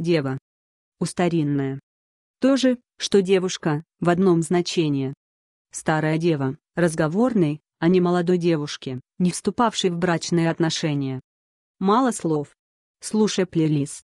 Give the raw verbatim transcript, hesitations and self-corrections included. Дева. Устаринная. То же, что девушка, в одном значении. Старая дева, разговорной, а не молодой девушки, не вступавшей в брачные отношения. Мало слов. Слушай плейлист.